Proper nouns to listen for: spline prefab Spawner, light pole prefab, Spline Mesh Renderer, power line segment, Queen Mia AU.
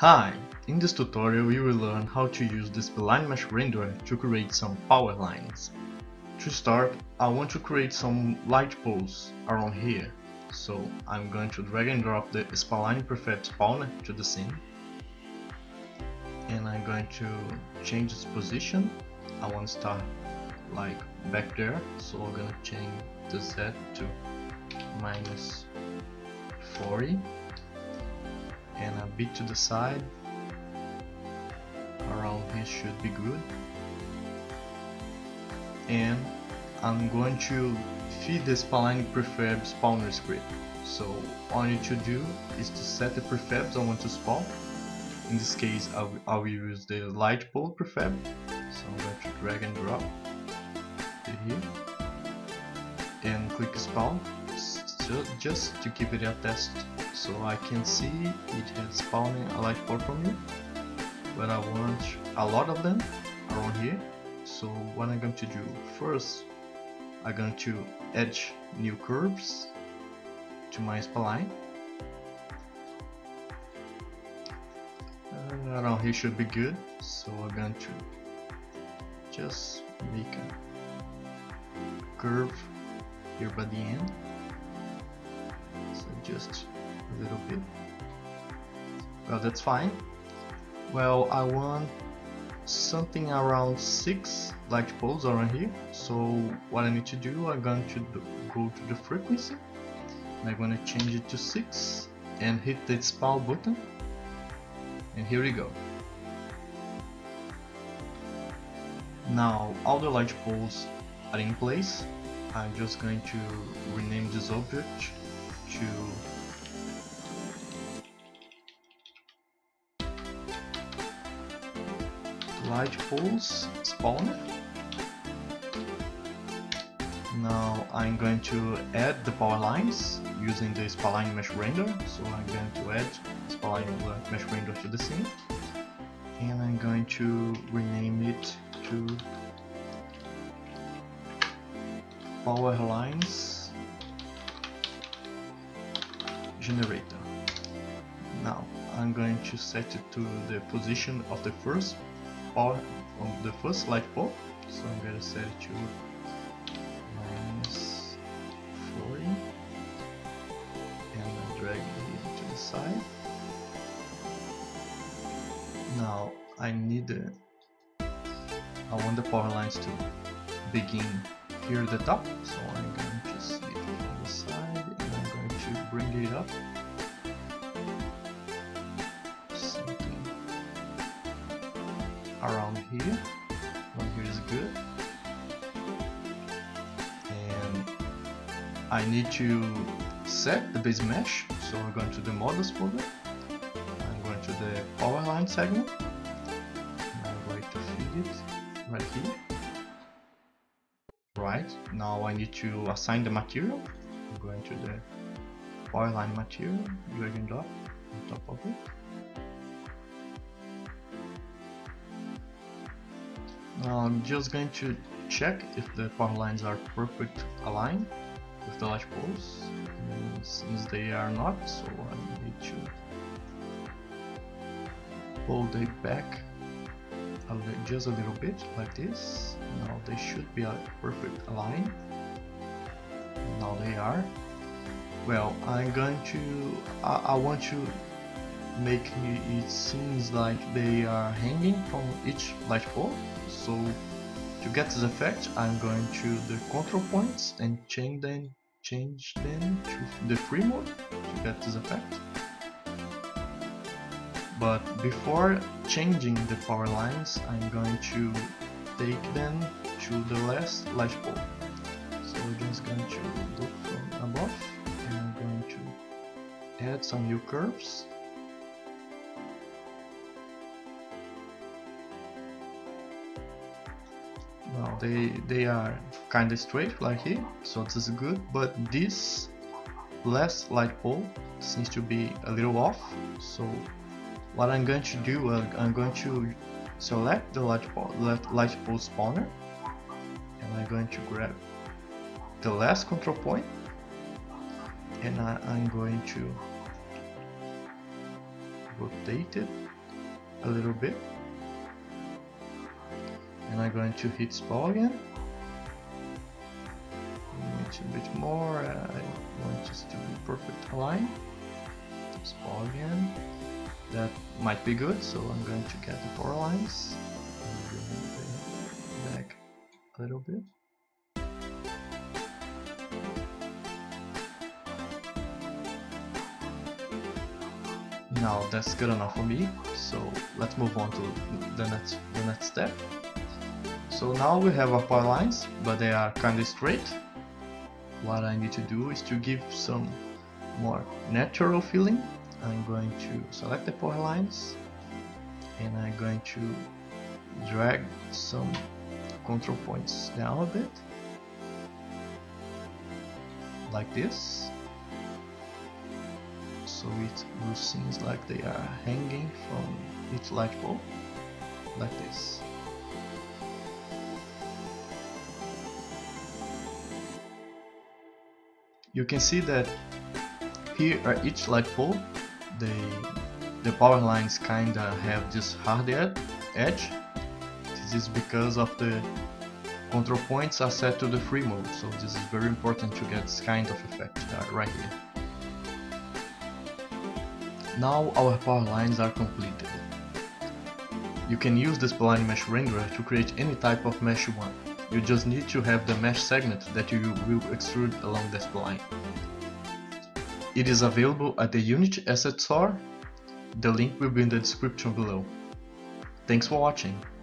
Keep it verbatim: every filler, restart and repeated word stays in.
Hi! In this tutorial we will learn how to use the Spline Mesh Renderer to create some power lines. To start, I want to create some light poles around here, so I'm going to drag and drop the Spline prefab Spawner to the scene. And I'm going to change its position. I want to start like back there, so I'm going to change the Z to minus forty. And a bit to the side, around here should be good. And I'm going to feed the spline prefab spawner script. So all I need to do is to set the prefabs I want to spawn. In this case, I will, I will use the light pole prefab. So I'm going to drag and drop to here and click spawn, so just to give it a test. So I can see it has spawned a light pole from me, but I want a lot of them around here. So what I'm going to do first, I'm going to add new curves to my spline. And around here should be good. So I'm going to just make a curve here by the end. So just a little bit. Well, that's fine. Well, I want something around six light poles around here. So what I need to do, I'm going to do, go to the frequency, and I'm going to change it to six and hit the spawn button. And here we go. Now all the light poles are in place. I'm just going to rename this object to light poles spawn. Now I'm going to add the power lines using the spline mesh render. So I'm going to add spline mesh render to the scene, and I'm going to rename it to power lines generator. Now I'm going to set it to the position of the first on the first light pole, so I'm going to set it to minus forty and I'll drag it to the side. Now I need the, I want the power lines to begin here at the top, so I'm going to just leave it on the side and I'm going to bring it up. Around here, one here is good, and I need to set the base mesh, so I'm going to the models folder, I'm going to the power line segment, and I'm going to feed it right here. Right, now I need to assign the material. I'm going to the power line material, drag and drop on top of it. Now I'm just going to check if the power lines are perfect aligned with the light poles, and since they are not, so I need to pull them back just a little bit, like this. Now they should be a perfect align. Now they are. Well, I'm going to, I, I want to make it seems like they are hanging from each light pole. So to get this effect, I'm going to the control points and change them change them to the free mode to get this effect. But before changing the power lines, I'm going to take them to the last light pole. So I'm just going to look from above and I'm going to add some new curves. Now they, they are kind of straight like here, so this is good, but this last light pole seems to be a little off. So what I'm going to do, I'm going to select the light pole, light pole spawner, and I'm going to grab the last control point, and I, I'm going to rotate it a little bit, and I'm going to hit spawn again. A bit more. Uh, I want just to be perfect align. Spawn again. That might be good. So I'm going to get the power lines. Back a little bit. Now that's good enough for me. So let's move on to the next the next step. So now we have our power lines, but they are kind of straight. What I need to do is to give some more natural feeling. I'm going to select the power lines and I'm going to drag some control points down a bit, like this, so it will seem like they are hanging from each light pole, like this. You can see that here at each light pole, the, the power lines kinda have this hard edge. This is because of the control points are set to the free mode, so this is very important to get this kind of effect right here. Now our power lines are completed. You can use the Spline Mesh Renderer to create any type of mesh you want. You just need to have the mesh segment that you will extrude along the spline. It is available at the Unity Asset Store. The link will be in the description below. Thanks for watching.